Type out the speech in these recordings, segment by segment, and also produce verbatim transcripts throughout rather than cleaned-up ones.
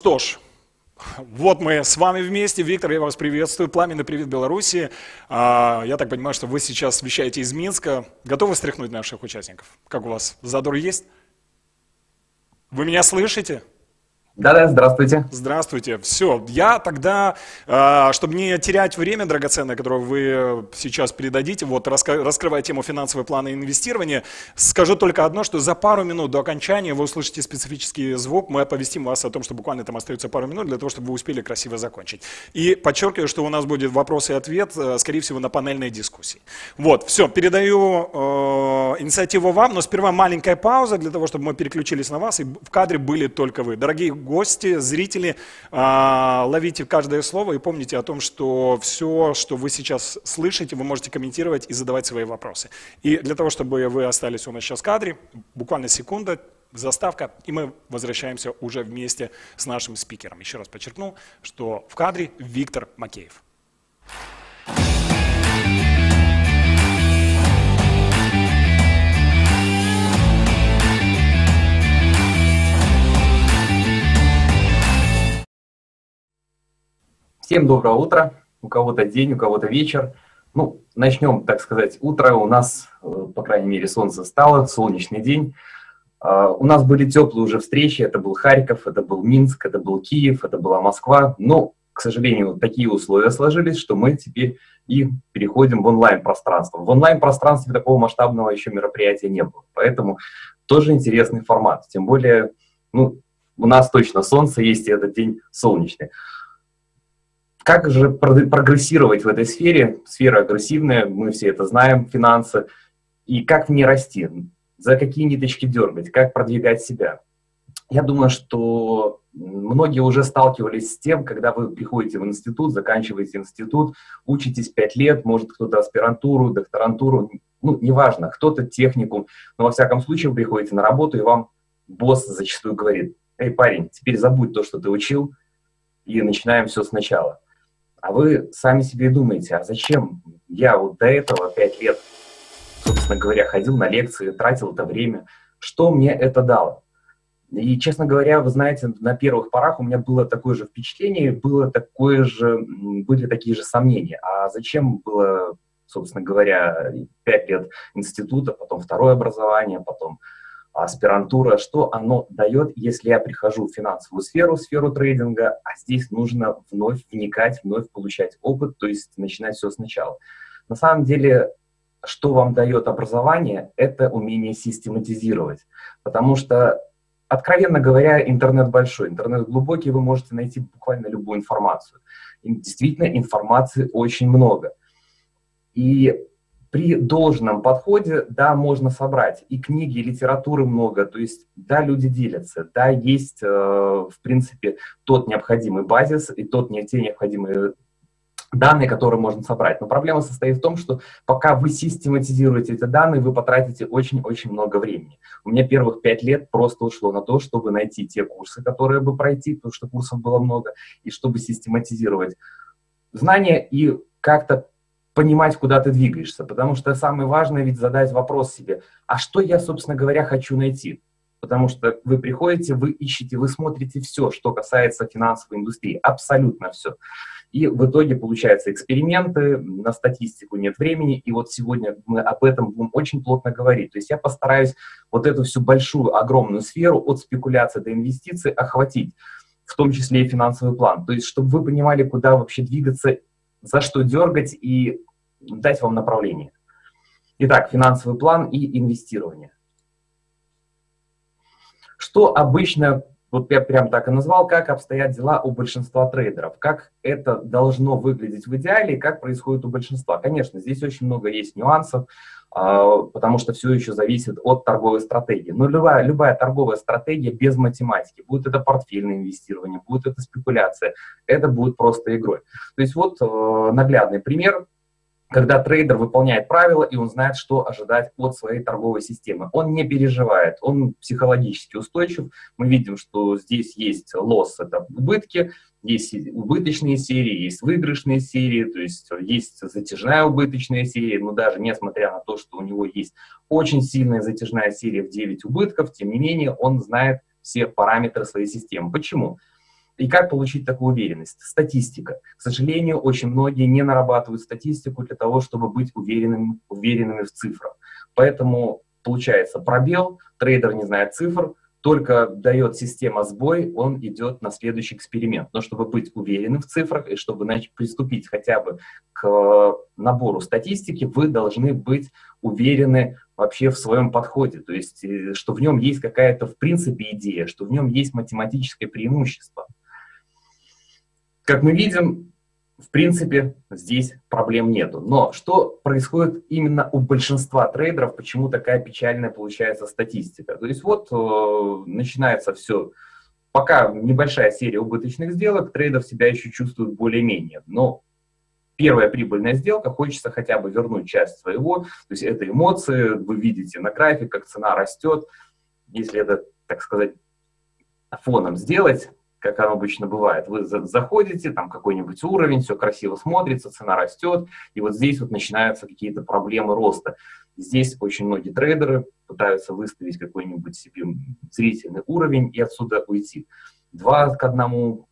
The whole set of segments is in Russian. Что ж, вот мы с вами вместе. Виктор, я вас приветствую. Пламенный привет Белоруссии. Я так понимаю, что вы сейчас вещаете из Минска. Готовы стряхнуть наших участников? Как у вас? Задор есть? Вы меня слышите? Да-да, здравствуйте. Здравствуйте. Все, я тогда, чтобы не терять время драгоценное, которое вы сейчас передадите, вот раскрывая тему финансовые планы и инвестирования, скажу только одно, что за пару минут до окончания вы услышите специфический звук, мы оповестим вас о том, что буквально там остается пару минут для того, чтобы вы успели красиво закончить. И подчеркиваю, что у нас будет вопрос и ответ, скорее всего, на панельной дискуссии. Вот, все, передаю э, инициативу вам, но сперва маленькая пауза для того, чтобы мы переключились на вас, и в кадре были только вы. Дорогие гости, зрители, ловите каждое слово и помните о том, что все, что вы сейчас слышите, вы можете комментировать и задавать свои вопросы. И для того, чтобы вы остались у нас сейчас в кадре, буквально секунда, заставка, и мы возвращаемся уже вместе с нашим спикером. Еще раз подчеркну, что в кадре Виктор Макеев. Всем доброго утра, у кого-то день, у кого-то вечер. Ну, начнем, так сказать, утро. У нас, по крайней мере, солнце стало, солнечный день. У нас были теплые уже встречи, это был Харьков, это был Минск, это был Киев, это была Москва. Но, к сожалению, такие условия сложились, что мы теперь и переходим в онлайн-пространство. В онлайн-пространстве такого масштабного еще мероприятия не было, поэтому тоже интересный формат. Тем более, ну, у нас точно солнце есть, и этот день солнечный. Как же прогрессировать в этой сфере? Сфера агрессивная, мы все это знаем, финансы. И как не расти? За какие ниточки дергать? Как продвигать себя? Я думаю, что многие уже сталкивались с тем, когда вы приходите в институт, заканчиваете институт, учитесь пять лет, может кто-то аспирантуру, докторантуру, ну, неважно, кто-то техникум, но во всяком случае вы приходите на работу, и вам босс зачастую говорит: «Эй, парень, теперь забудь то, что ты учил, и начинаем все сначала». А вы сами себе думаете, а зачем я вот до этого пять лет, собственно говоря, ходил на лекции, тратил это время, что мне это дало? И, честно говоря, вы знаете, на первых порах у меня было такое же впечатление, было такое же, были такие же сомнения. А зачем было, собственно говоря, пять лет института, потом второе образование, потом аспирантура, что оно дает, если я прихожу в финансовую сферу, сферу трейдинга, а здесь нужно вновь вникать, вновь получать опыт, то есть начинать все сначала. На самом деле, что вам дает образование, это умение систематизировать, потому что, откровенно говоря, интернет большой, интернет глубокий, вы можете найти буквально любую информацию. И действительно, информации очень много. И при должном подходе, да, можно собрать. И книги, и литературы много. То есть, да, люди делятся. Да, есть, э, в принципе, тот необходимый базис и тот, не, те необходимые данные, которые можно собрать. Но проблема состоит в том, что пока вы систематизируете эти данные, вы потратите очень-очень много времени. У меня первых пять лет просто ушло на то, чтобы найти те курсы, которые бы пройти, потому что курсов было много, и чтобы систематизировать знания и как-то понимать, куда ты двигаешься, потому что самое важное ведь задать вопрос себе, а что я, собственно говоря, хочу найти? Потому что вы приходите, вы ищете, вы смотрите все, что касается финансовой индустрии, абсолютно все. И в итоге получаются эксперименты, на статистику нет времени, и вот сегодня мы об этом будем очень плотно говорить. То есть я постараюсь вот эту всю большую, огромную сферу от спекуляции до инвестиций охватить, в том числе и финансовый план. То есть чтобы вы понимали, куда вообще двигаться, за что дергать и дать вам направление. Итак, финансовый план и инвестирование. Что обычно, вот я прям так и назвал, как обстоят дела у большинства трейдеров, как это должно выглядеть в идеале и как происходит у большинства. Конечно, здесь очень много есть нюансов, потому что все еще зависит от торговой стратегии. Но любая, любая торговая стратегия без математики, будет это портфельное инвестирование, будет это спекуляция, это будет просто игрой. То есть вот наглядный пример. Когда трейдер выполняет правила, и он знает, что ожидать от своей торговой системы. Он не переживает, он психологически устойчив. Мы видим, что здесь есть лосс, это убытки, есть убыточные серии, есть выигрышные серии, то есть есть затяжная убыточная серия, но даже несмотря на то, что у него есть очень сильная затяжная серия в девять убытков, тем не менее он знает все параметры своей системы. Почему? И как получить такую уверенность? Статистика. К сожалению, очень многие не нарабатывают статистику для того, чтобы быть уверенными, уверенными в цифрах. Поэтому получается пробел, трейдер не знает цифр, только дает система сбой, он идет на следующий эксперимент. Но чтобы быть уверенным в цифрах и чтобы значит, приступить хотя бы к набору статистики, вы должны быть уверены вообще в своем подходе. То есть, что в нем есть какая-то в принципе идея, что в нем есть математическое преимущество. Как мы видим, в принципе, здесь проблем нету. Но что происходит именно у большинства трейдеров, почему такая печальная получается статистика? То есть вот э, начинается все. Пока небольшая серия убыточных сделок, трейдер себя еще чувствует более-менее. Но первая прибыльная сделка, хочется хотя бы вернуть часть своего. То есть это эмоции, вы видите на графике, как цена растет. Если это, так сказать, фоном сделать, как оно обычно бывает, вы заходите, там какой-нибудь уровень, все красиво смотрится, цена растет, и вот здесь вот начинаются какие-то проблемы роста. Здесь очень многие трейдеры пытаются выставить какой-нибудь себе зрительный уровень и отсюда уйти. Два к одному,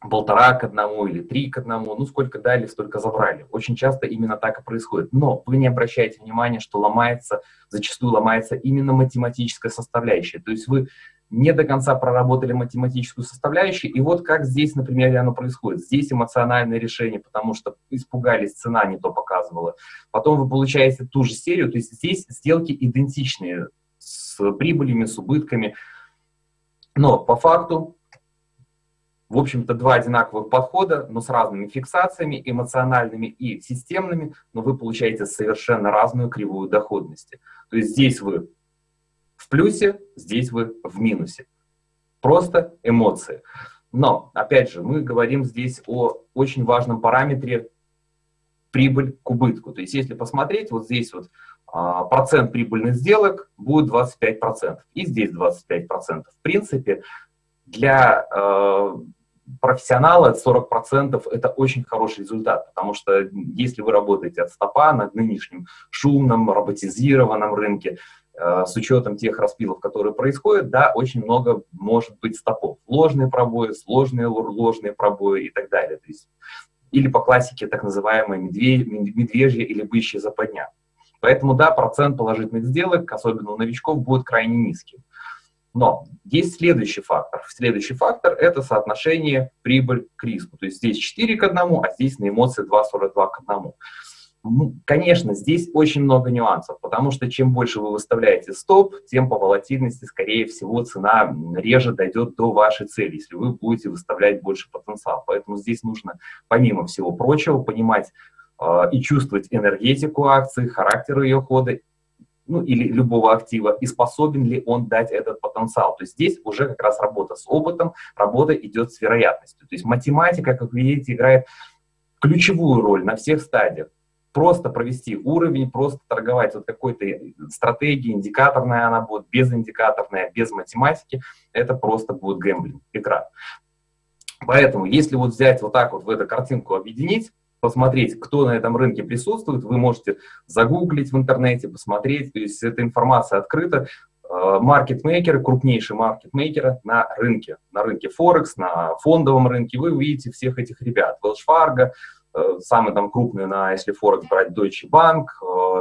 полтора к одному или три к одному, ну сколько дали, столько забрали. Очень часто именно так и происходит. Но вы не обращаете внимания, что ломается, зачастую ломается именно математическая составляющая. То есть вы не до конца проработали математическую составляющую, и вот как здесь, например, оно происходит. Здесь эмоциональное решение, потому что испугались, цена не то показывала. Потом вы получаете ту же серию, то есть здесь сделки идентичные, с прибылями, с убытками. Но по факту, в общем-то, два одинаковых подхода, но с разными фиксациями, эмоциональными и системными, но вы получаете совершенно разную кривую доходности. То есть здесь вы в плюсе, здесь вы в минусе. Просто эмоции. Но, опять же, мы говорим здесь о очень важном параметре прибыль к убытку. То есть, если посмотреть, вот здесь вот а, процент прибыльных сделок будет двадцать пять процентов. И здесь двадцать пять процентов. В принципе, для а, профессионала сорок процентов это очень хороший результат, потому что если вы работаете от стопа на нынешнем шумном, роботизированном рынке, с учетом тех распилов, которые происходят, да, очень много может быть стопов. Ложные пробои, сложные ложные пробои и так далее. То есть, или по классике так называемые медвежья или бычья западня. Поэтому, да, процент положительных сделок, особенно у новичков, будет крайне низким. Но есть следующий фактор. Следующий фактор – это соотношение прибыль к риску. То есть здесь четыре к одному, а здесь на эмоции два сорок два к одному. Конечно, здесь очень много нюансов, потому что чем больше вы выставляете стоп, тем по волатильности, скорее всего, цена реже дойдет до вашей цели, если вы будете выставлять больше потенциал. Поэтому здесь нужно, помимо всего прочего, понимать э, и чувствовать энергетику акции, характер ее хода, ну или любого актива, и способен ли он дать этот потенциал. То есть здесь уже как раз работа с опытом, работа идет с вероятностью. То есть математика, как вы видите, играет ключевую роль на всех стадиях. Просто провести уровень, просто торговать вот какой-то стратегией, индикаторная она будет, безиндикаторная, без математики, это просто будет гэмблинг, игра. Поэтому, если вот взять вот так вот в эту картинку объединить, посмотреть, кто на этом рынке присутствует, вы можете загуглить в интернете, посмотреть, то есть эта информация открыта. Маркетмейкеры, крупнейшие маркетмейкеры на рынке, на рынке Форекс, на фондовом рынке, вы увидите всех этих ребят, Wells Fargo, самые там крупные, на, если Форекс брать, Deutsche Bank,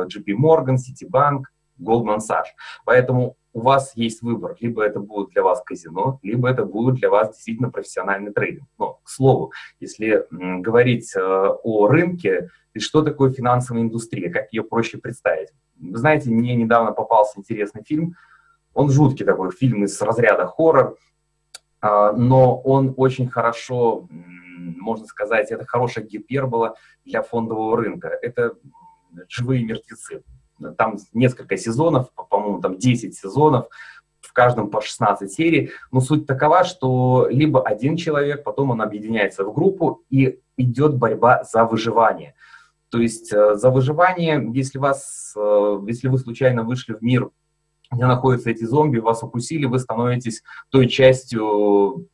джей пи Morgan, Citibank, Goldman Sachs. Поэтому у вас есть выбор. Либо это будет для вас казино, либо это будет для вас действительно профессиональный трейдинг. Но, к слову, если говорить о рынке, что такое финансовая индустрия, как ее проще представить? Вы знаете, мне недавно попался интересный фильм. Он жуткий такой, фильм из разряда хоррор, но он очень хорошо, можно сказать, это хорошая гипербола для фондового рынка. Это «Живые мертвецы». Там несколько сезонов, по-моему, там десять сезонов, в каждом по шестнадцать серий. Но суть такова, что либо один человек, потом он объединяется в группу, и идет борьба за выживание. То есть за выживание, если, вас, если вы случайно вышли в мир, где находятся эти зомби, вас укусили, вы становитесь той частью,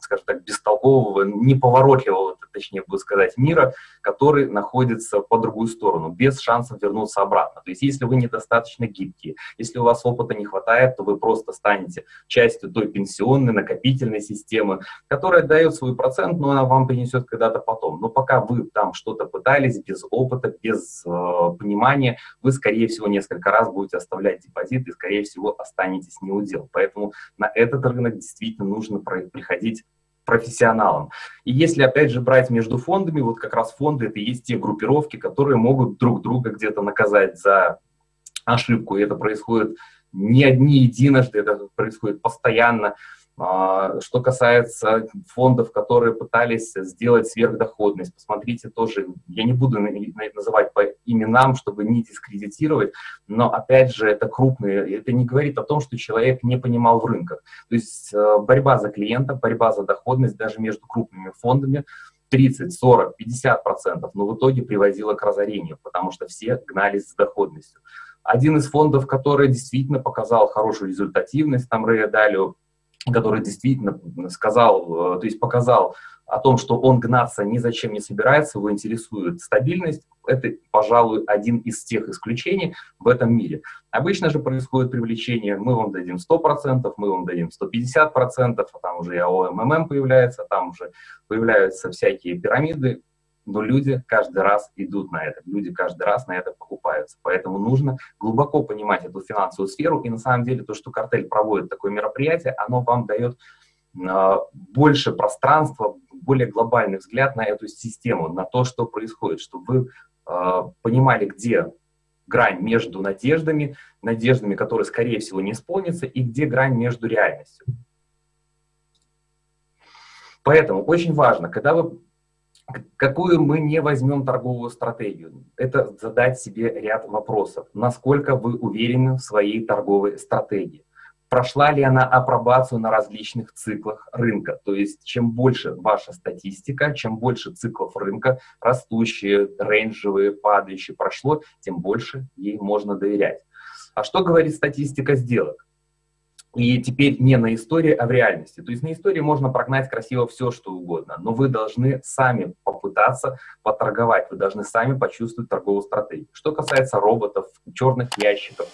скажем так, бестолкового, неповоротливого точнее будет сказать, мира, который находится по другую сторону, без шансов вернуться обратно. То есть если вы недостаточно гибкие, если у вас опыта не хватает, то вы просто станете частью той пенсионной, накопительной системы, которая дает свой процент, но она вам принесет когда-то потом. Но пока вы там что-то пытались, без опыта, без э, понимания, вы, скорее всего, несколько раз будете оставлять депозит и, скорее всего, останетесь не у дел. Поэтому на этот рынок действительно нужно приходить профессионалам. И если, опять же, брать между фондами, вот как раз фонды – это и есть те группировки, которые могут друг друга где-то наказать за ошибку. И это происходит не одни единожды, это происходит постоянно. Что касается фондов, которые пытались сделать сверхдоходность, посмотрите тоже, я не буду называть по именам, чтобы не дискредитировать, но опять же это крупные, это не говорит о том, что человек не понимал в рынках. То есть борьба за клиента, борьба за доходность даже между крупными фондами тридцать, сорок, пятьдесят процентов, но в итоге приводила к разорению, потому что все гнались за доходностью. Один из фондов, который действительно показал хорошую результативность, там Рэй Далио, который действительно сказал, то есть показал о том, что он гнаться ни за чем не собирается, его интересует стабильность. Это, пожалуй, один из тех исключений в этом мире. Обычно же происходит привлечение, мы вам дадим сто процентов, мы вам дадим сто пятьдесят процентов, а там уже и АО эм эм появляется, там уже появляются всякие пирамиды, но люди каждый раз идут на это, люди каждый раз на это покупаются. Поэтому нужно глубоко понимать эту финансовую сферу, и на самом деле то, что картель проводит такое мероприятие, оно вам дает э, больше пространства, более глобальный взгляд на эту систему, на то, что происходит, чтобы вы э, понимали, где грань между надеждами, надеждами, которые, скорее всего, не исполнятся, и где грань между реальностью. Поэтому очень важно, когда вы какую мы не возьмем торговую стратегию, это задать себе ряд вопросов. Насколько вы уверены в своей торговой стратегии? Прошла ли она апробацию на различных циклах рынка? То есть, чем больше ваша статистика, чем больше циклов рынка, растущие, рейнджевые, падающие, прошло, тем больше ей можно доверять. А что говорит статистика сделок? И теперь не на истории, а в реальности. То есть на истории можно прогнать красиво все, что угодно, но вы должны сами попытаться поторговать, вы должны сами почувствовать торговую стратегию. Что касается роботов, черных ящиков,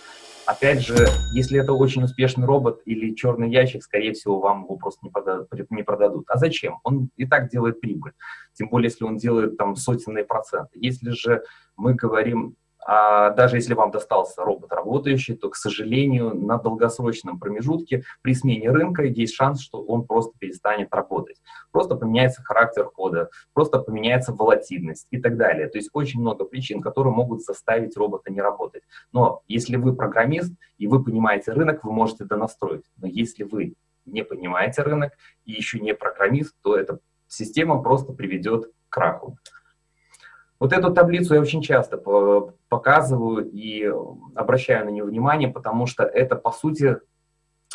опять же, если это очень успешный робот или черный ящик, скорее всего, вам его просто не продадут. А зачем? Он и так делает прибыль, тем более, если он делает там сотенные проценты. Если же мы говорим... А даже если вам достался робот работающий, то, к сожалению, на долгосрочном промежутке при смене рынка есть шанс, что он просто перестанет работать. Просто поменяется характер кода, просто поменяется волатильность и так далее. То есть очень много причин, которые могут заставить робота не работать. Но если вы программист и вы понимаете рынок, вы можете донастроить. Но если вы не понимаете рынок и еще не программист, то эта система просто приведет к краху. Вот эту таблицу я очень часто показываю и обращаю на нее внимание, потому что это, по сути,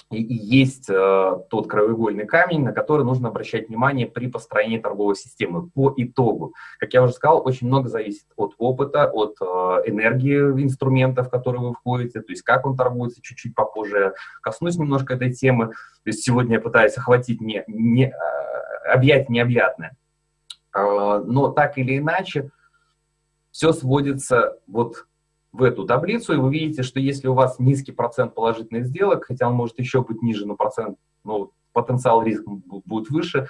и есть тот краеугольный камень, на который нужно обращать внимание при построении торговой системы по итогу. Как я уже сказал, очень много зависит от опыта, от энергии инструментов, в которые вы входите, то есть как он торгуется, чуть-чуть попозже я коснусь немножко этой темы. То есть сегодня я пытаюсь охватить, не, не, объять необъятное. Но так или иначе, все сводится вот в эту таблицу, и вы видите, что если у вас низкий процент положительных сделок, хотя он может еще быть ниже, но процент, ну, потенциал риска будет выше,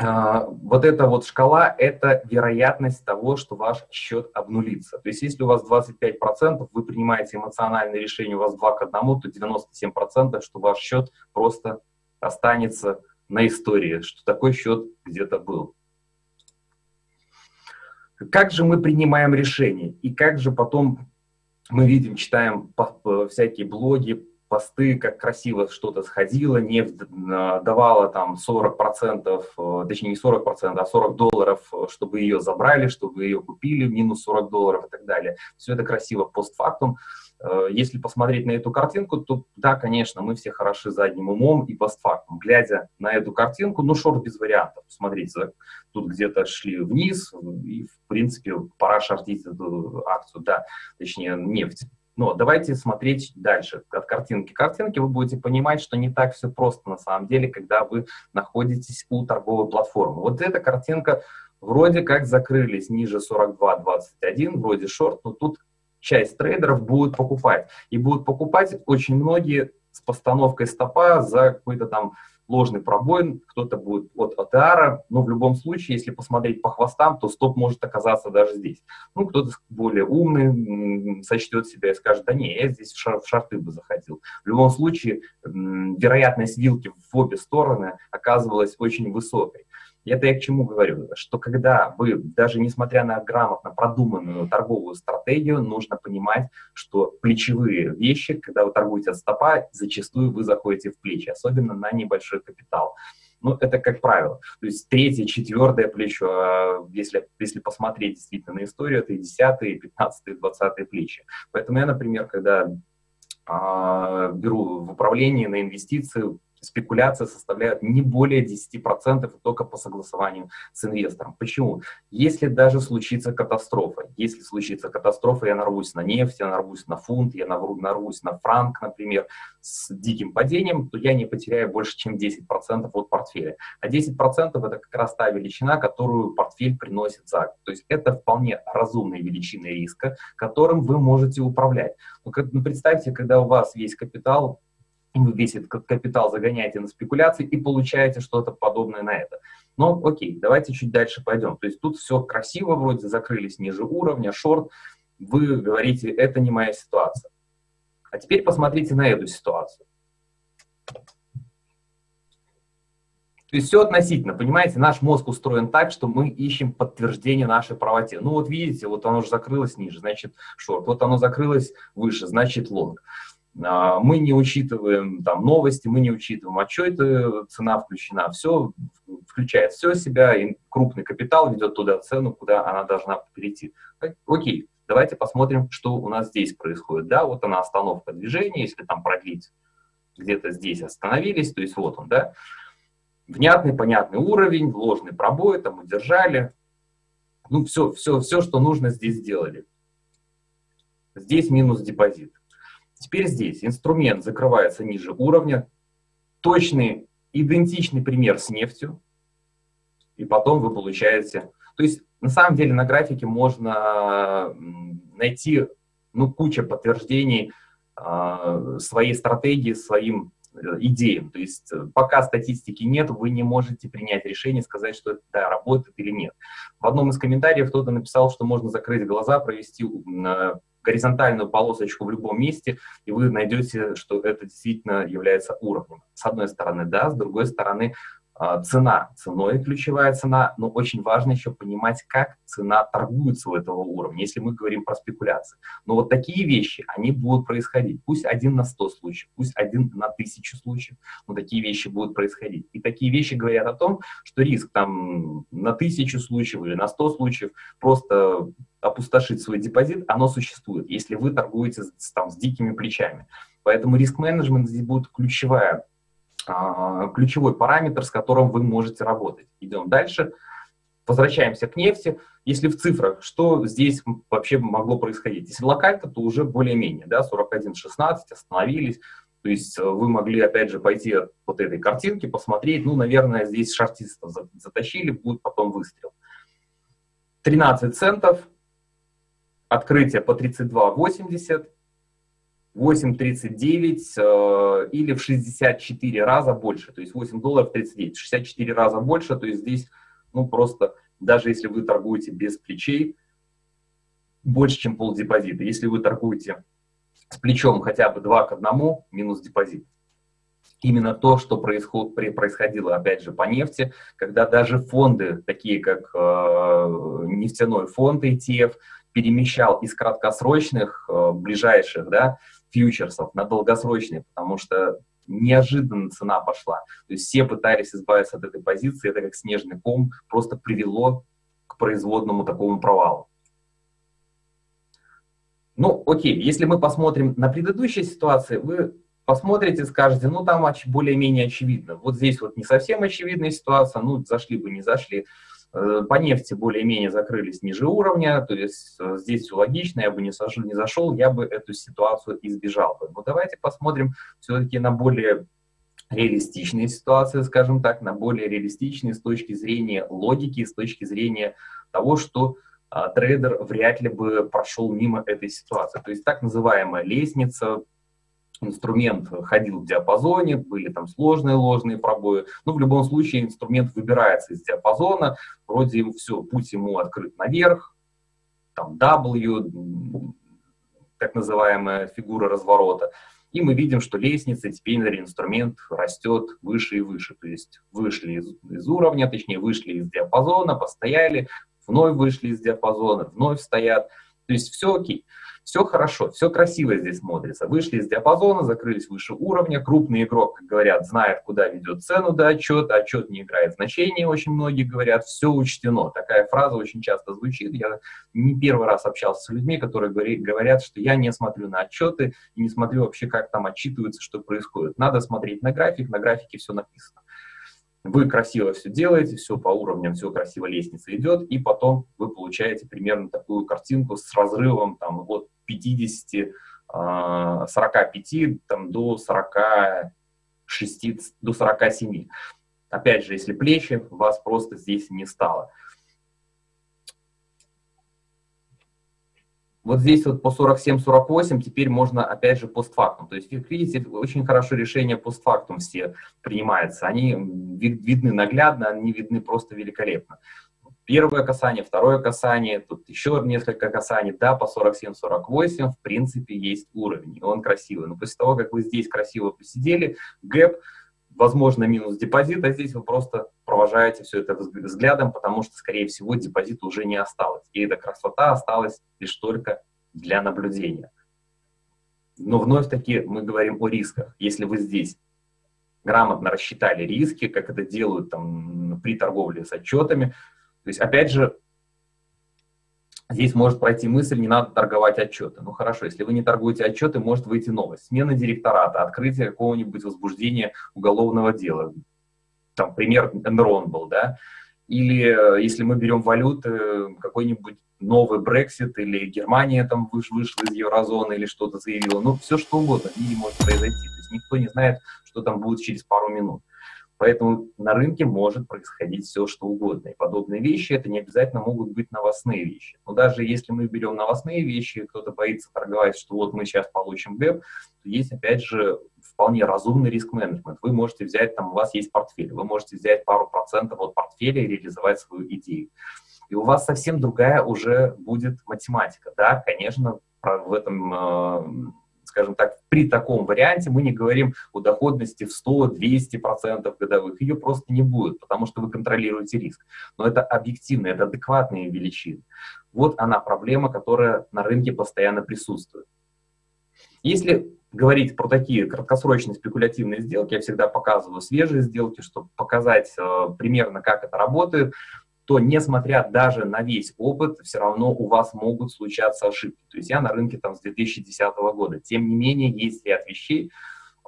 вот эта вот шкала – это вероятность того, что ваш счет обнулится. То есть если у вас двадцать пять процентов, вы принимаете эмоциональное решение, у вас два к одному, то девяносто семь процентов, что ваш счет просто останется на истории, что такой счет где-то был. Как же мы принимаем решения и как же потом мы видим, читаем всякие блоги, посты, как красиво что-то сходило, нефть давала там сорок процентов, точнее не сорок процентов, а сорок долларов, чтобы ее забрали, чтобы ее купили, минус сорок долларов и так далее. Все это красиво постфактум. Если посмотреть на эту картинку, то да, конечно, мы все хороши задним умом и постфактум. Глядя на эту картинку, ну шорт без вариантов. Смотрите, тут где-то шли вниз и, в принципе, пора шортить эту акцию, да, точнее нефть. Но давайте смотреть дальше, от картинки к картинке, вы будете понимать, что не так все просто на самом деле, когда вы находитесь у торговой платформы. Вот эта картинка, вроде как закрылись ниже сорок два двадцать один, вроде шорт, но тут часть трейдеров будут покупать. И будут покупать очень многие с постановкой стопа за какой-то там ложный пробой, кто-то будет от ОТР, но в любом случае, если посмотреть по хвостам, то стоп может оказаться даже здесь. Ну, кто-то более умный сочтет себя и скажет, да не, я здесь в, шар, в шарты бы заходил. В любом случае, вероятность вилки в обе стороны оказывалась очень высокой. Это я к чему говорю, что когда вы, даже несмотря на грамотно продуманную торговую стратегию, нужно понимать, что плечевые вещи, когда вы торгуете от стопа, зачастую вы заходите в плечи, особенно на небольшой капитал. Ну, это как правило. То есть третье, четвертое плечо, если, если посмотреть действительно на историю, это и десятые, и пятнадцатые, и двадцатые плечи. Поэтому я, например, когда э, беру в управление на инвестиции, спекуляции составляют не более десяти процентов только по согласованию с инвестором. Почему? Если даже случится катастрофа, если случится катастрофа, я нарвусь на нефть, я нарвусь на фунт, я нарвусь на франк, например, с диким падением, то я не потеряю больше, чем десять процентов от портфеля. А десять процентов это как раз та величина, которую портфель приносит за год. То есть это вполне разумные величины риска, которым вы можете управлять. Но представьте, когда у вас есть капитал, вы весь этот капитал загоняете на спекуляции и получаете что-то подобное на это. Но окей, давайте чуть дальше пойдем. То есть тут все красиво, вроде закрылись ниже уровня, шорт. Вы говорите, это не моя ситуация. А теперь посмотрите на эту ситуацию. То есть все относительно, понимаете, наш мозг устроен так, что мы ищем подтверждение нашей правоте. Ну вот видите, вот оно же закрылось ниже, значит шорт. Вот оно закрылось выше, значит лонг. Мы не учитываем там новости, мы не учитываем отчеты, цена включена, все, включает все себя, и крупный капитал ведет туда цену, куда она должна перейти. Окей, давайте посмотрим, что у нас здесь происходит. Да, вот она остановка движения, если там продлить, где-то здесь остановились, то есть вот он, да, внятный, понятный уровень, ложный пробой, там удержали, ну все, все, все, что нужно, здесь сделали. Здесь минус депозит. Теперь здесь инструмент закрывается ниже уровня, точный, идентичный пример с нефтью, и потом вы получаете... То есть на самом деле на графике можно найти ну, куча подтверждений э, своей стратегии, своим э, идеям. То есть пока статистики нет, вы не можете принять решение, сказать, что это да, работает или нет. В одном из комментариев кто-то написал, что можно закрыть глаза, провести... Э, горизонтальную полосочку в любом месте, и вы найдете, что это действительно является уровнем. С одной стороны, да, с другой стороны, цена. Ценой ключевая цена, но очень важно еще понимать, как цена торгуется у этого уровня, если мы говорим про спекуляции. Но вот такие вещи, они будут происходить. Пусть один на сто случаев, пусть один на тысячу случаев, но такие вещи будут происходить. И такие вещи говорят о том, что риск там на тысячу случаев или на сто случаев просто... опустошить свой депозит, оно существует, если вы торгуете с, там, с дикими плечами. Поэтому риск-менеджмент здесь будет ключевая, а, ключевой параметр, с которым вы можете работать. Идем дальше. Возвращаемся к нефти. Если в цифрах, что здесь вообще могло происходить? Если локально, то уже более-менее, да, сорок один шестнадцать, остановились. То есть вы могли, опять же, пойти от вот этой картинки, посмотреть, ну, наверное, здесь шортистов затащили, будет потом выстрел. тринадцать центов. Открытие по тридцать два восемьдесят, восемь тридцать девять э, или в шестьдесят четыре раза больше, то есть восемь долларов тридцать девять, шестьдесят четыре раза больше, то есть здесь, ну просто, даже если вы торгуете без плечей, больше, чем полдепозита. Если вы торгуете с плечом хотя бы два к одному, минус депозит. Именно то, что происход, происходило, опять же, по нефти, когда даже фонды, такие как э, нефтяной фонд и ти эф, перемещал из краткосрочных, ближайших, да, фьючерсов на долгосрочные, потому что неожиданно цена пошла. То есть все пытались избавиться от этой позиции, это как снежный ком просто привело к производному такому провалу. Ну, окей, если мы посмотрим на предыдущие ситуации, вы посмотрите, скажете, ну, там более-менее очевидно. Вот здесь вот не совсем очевидная ситуация, ну, зашли бы, не зашли. По нефти более-менее закрылись ниже уровня, то есть здесь все логично, я бы не сошел, не зашел, я бы эту ситуацию избежал бы. Но давайте посмотрим все-таки на более реалистичные ситуации, скажем так, на более реалистичные с точки зрения логики, с точки зрения того, что а, трейдер вряд ли бы прошел мимо этой ситуации. То есть так называемая лестница, инструмент ходил в диапазоне, были там сложные ложные пробои, но в любом случае инструмент выбирается из диапазона, вроде ему все, путь ему открыт наверх, там W, так называемая фигура разворота, и мы видим, что лестница, теперь инструмент растет выше и выше, то есть вышли из, из уровня, точнее вышли из диапазона, постояли, вновь вышли из диапазона, вновь стоят, то есть все окей. Все хорошо, все красиво здесь смотрится. Вышли из диапазона, закрылись выше уровня. Крупный игрок, как говорят, знает, куда ведет цену до отчета. Отчет не играет значения, очень многие говорят. Все учтено. Такая фраза очень часто звучит. Я не первый раз общался с людьми, которые говорят, что я не смотрю на отчеты и не смотрю вообще, как там отчитывается, что происходит. Надо смотреть на график, на графике все написано. Вы красиво все делаете, все по уровням, все красиво лестница идет, и потом вы получаете примерно такую картинку с разрывом там, от пятидесяти, сорока пяти там, до сорока шести, до сорока семи. Опять же, если плечи, вас просто здесь не стало. Вот здесь вот по сорок семь сорок восемь теперь можно опять же постфактум. То есть, как видите, очень хорошо решение постфактум все принимается. Они видны наглядно, они видны просто великолепно. Первое касание, второе касание, тут еще несколько касаний. Да, по сорок семь сорок восемь в принципе есть уровень, и он красивый. Но после того, как вы здесь красиво посидели, гэп, возможно, минус депозит, а здесь вы просто провожаете все это взглядом, потому что, скорее всего, депозита уже не осталось. И эта красота осталась лишь только для наблюдения. Но вновь-таки мы говорим о рисках. Если вы здесь грамотно рассчитали риски, как это делают там, при торговле с отчетами, то есть, опять же, здесь может пройти мысль, не надо торговать отчеты. Ну хорошо, если вы не торгуете отчеты, может выйти новость. Смена директората, открытие какого-нибудь возбуждения уголовного дела. Там пример Энрон был, да? Или если мы берем валюты, какой-нибудь новый Brexit, или Германия там вышла из еврозоны, или что-то заявила. Ну все что угодно в мире может произойти. То есть никто не знает, что там будет через пару минут. Поэтому на рынке может происходить все, что угодно. И подобные вещи, это не обязательно могут быть новостные вещи. Но даже если мы берем новостные вещи, кто-то боится торговать, что вот мы сейчас получим гэп, то есть, опять же, вполне разумный риск-менеджмент. Вы можете взять, там у вас есть портфель, вы можете взять пару процентов от портфеля и реализовать свою идею. И у вас совсем другая уже будет математика. Да, конечно, в этом... Э скажем так, при таком варианте мы не говорим о доходности в сто-двести процентов годовых, ее просто не будет, потому что вы контролируете риск. Но это объективные, это адекватные величины. Вот она проблема, которая на рынке постоянно присутствует. Если говорить про такие краткосрочные спекулятивные сделки, я всегда показываю свежие сделки, чтобы показать э, примерно, как это работает, то, несмотря даже на весь опыт, все равно у вас могут случаться ошибки. То есть я на рынке там с две тысячи десятого года. Тем не менее, есть ряд вещей.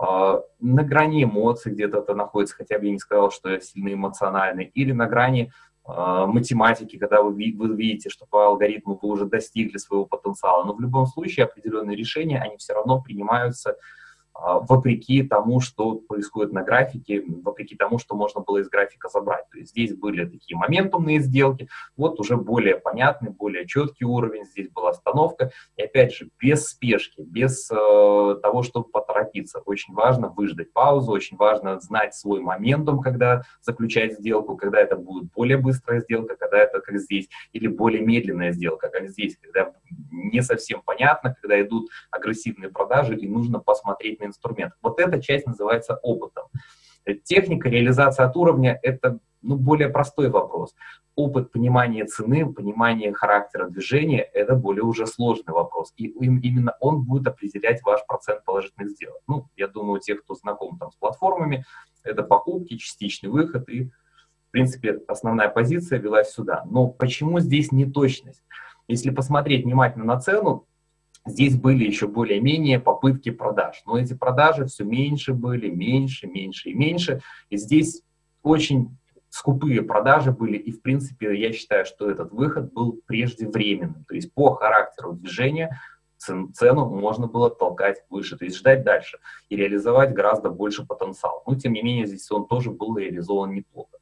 Э, на грани эмоций где-то это находится, хотя бы я не сказал, что я сильно эмоциональный, или на грани э, математики, когда вы, вы видите, что по алгоритму вы уже достигли своего потенциала. Но в любом случае определенные решения, они все равно принимаются э, вопреки тому, что происходит на графике, вопреки тому, что можно было из графика забрать. То есть здесь были такие моментумные сделки, вот уже более понятный, более четкий уровень, здесь была остановка. И опять же, без спешки, без э, того, чтобы поторопиться. Очень важно выждать паузу, очень важно знать свой моментум, когда заключать сделку, когда это будет более быстрая сделка, когда это как здесь, или более медленная сделка, как здесь, когда не совсем понятно, когда идут агрессивные продажи и нужно посмотреть на инструмент. Вот эта часть называется опытом. Техника, реализация от уровня — это ну, более простой вопрос. Опыт понимания цены, понимание характера движения — это более уже сложный вопрос. И именно он будет определять ваш процент положительных сделок. Ну, я думаю, у тех, кто знаком там с платформами, это покупки, частичный выход и, в принципе, основная позиция велась сюда. Но почему здесь неточность? Если посмотреть внимательно на цену, здесь были еще более-менее попытки продаж, но эти продажи все меньше были, меньше, меньше и меньше. И здесь очень скупые продажи были, и, в принципе, я считаю, что этот выход был преждевременным. То есть по характеру движения цену можно было толкать выше, то есть ждать дальше и реализовать гораздо больше потенциал. Но, тем не менее, здесь он тоже был реализован неплохо.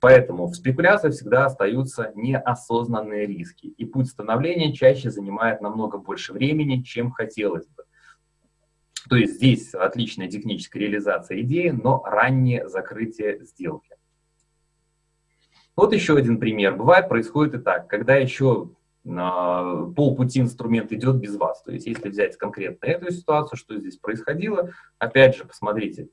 Поэтому в спекуляциях всегда остаются неосознанные риски, и путь становления чаще занимает намного больше времени, чем хотелось бы. То есть здесь отличная техническая реализация идеи, но раннее закрытие сделки. Вот еще один пример. Бывает, происходит и так, когда еще э, полпути инструмент идет без вас. То есть если взять конкретно эту ситуацию, что здесь происходило, опять же, посмотрите,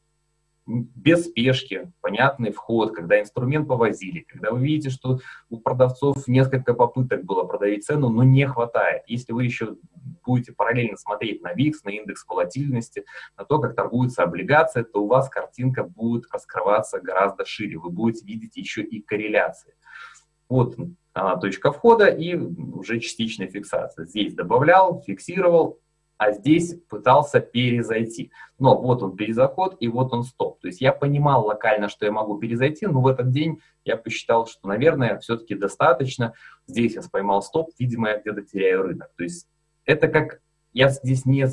без спешки, понятный вход, когда инструмент повозили, когда вы видите, что у продавцов несколько попыток было продавить цену, но не хватает. Если вы еще будете параллельно смотреть на викс, на индекс волатильности, на то, как торгуется облигация, то у вас картинка будет раскрываться гораздо шире. Вы будете видеть еще и корреляции. Вот она, точка входа и уже частичная фиксация. Здесь добавлял, фиксировал, а здесь пытался перезайти. Но вот он перезаход и вот он стоп. То есть я понимал локально, что я могу перезайти, но в этот день я посчитал, что, наверное, все-таки достаточно. Здесь я поймал стоп, видимо, я где-то теряю рынок. То есть это как, я здесь не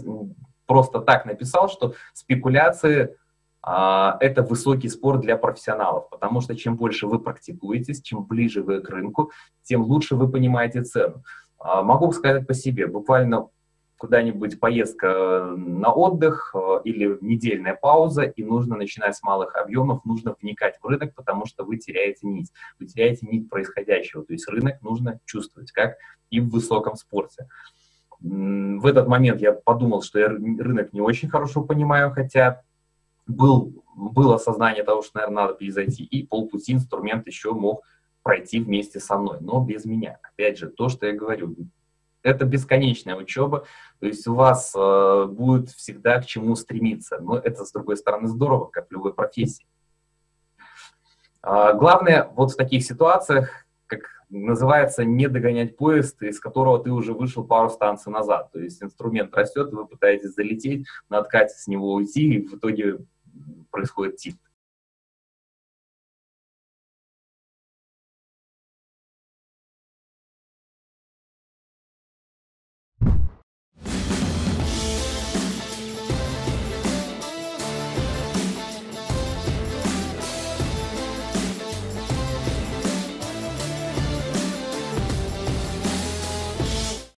просто так написал, что спекуляции а, – это высокий спорт для профессионалов, потому что чем больше вы практикуетесь, чем ближе вы к рынку, тем лучше вы понимаете цену. А, могу сказать по себе, буквально куда-нибудь поездка на отдых или недельная пауза, и нужно начинать с малых объемов, нужно вникать в рынок, потому что вы теряете нить, вы теряете нить происходящего, то есть рынок нужно чувствовать, как и в высоком спорте. В этот момент я подумал, что я рынок не очень хорошо понимаю, хотя был, было осознание того, что, наверное, надо перезайти, и полпути инструмент еще мог пройти вместе со мной, но без меня. Опять же, то, что я говорю, это бесконечная учеба, то есть у вас э, будет всегда к чему стремиться, но это, с другой стороны, здорово, как в любой профессии. А, главное, вот в таких ситуациях, как называется, не догонять поезд, из которого ты уже вышел пару станций назад, то есть инструмент растет, вы пытаетесь залететь, на откате с него уйти, и в итоге происходит тик.